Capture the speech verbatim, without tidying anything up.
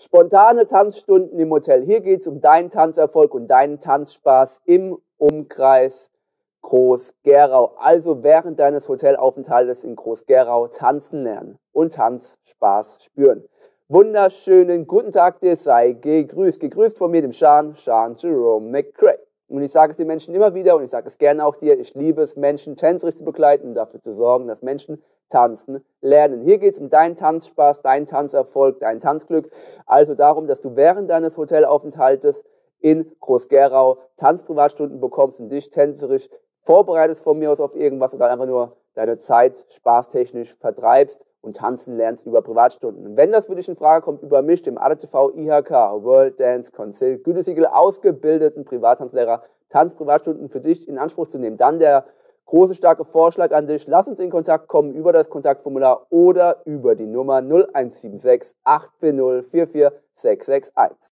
Spontane Tanzstunden im Hotel. Hier geht es um deinen Tanzerfolg und deinen Tanzspaß im Umkreis Groß-Gerau. Also während deines Hotelaufenthaltes in Groß-Gerau tanzen lernen und Tanzspaß spüren. Wunderschönen guten Tag, dir sei gegrüßt. Gegrüßt von mir, dem Shawn, Shawn Jerome McCray. Und ich sage es den Menschen immer wieder und ich sage es gerne auch dir, ich liebe es, Menschen tänzerisch zu begleiten und dafür zu sorgen, dass Menschen tanzen lernen. Hier geht es um deinen Tanzspaß, deinen Tanzerfolg, dein Tanzglück. Also darum, dass du während deines Hotelaufenthaltes in Groß-Gerau Tanzprivatstunden bekommst und dich tänzerisch vorbereitest von mir aus auf irgendwas oder einfach nur deine Zeit spaßtechnisch vertreibst und tanzen lernst über Privatstunden. Und wenn das für dich in Frage kommt, über mich, dem A D T V, I H K, World Dance Council, Gütesiegel, ausgebildeten Privattanzlehrer, Tanzprivatstunden für dich in Anspruch zu nehmen, dann der große, starke Vorschlag an dich. Lass uns in Kontakt kommen über das Kontaktformular oder über die Nummer null eins sieben sechs, acht vier null, vier vier sechs sechs eins.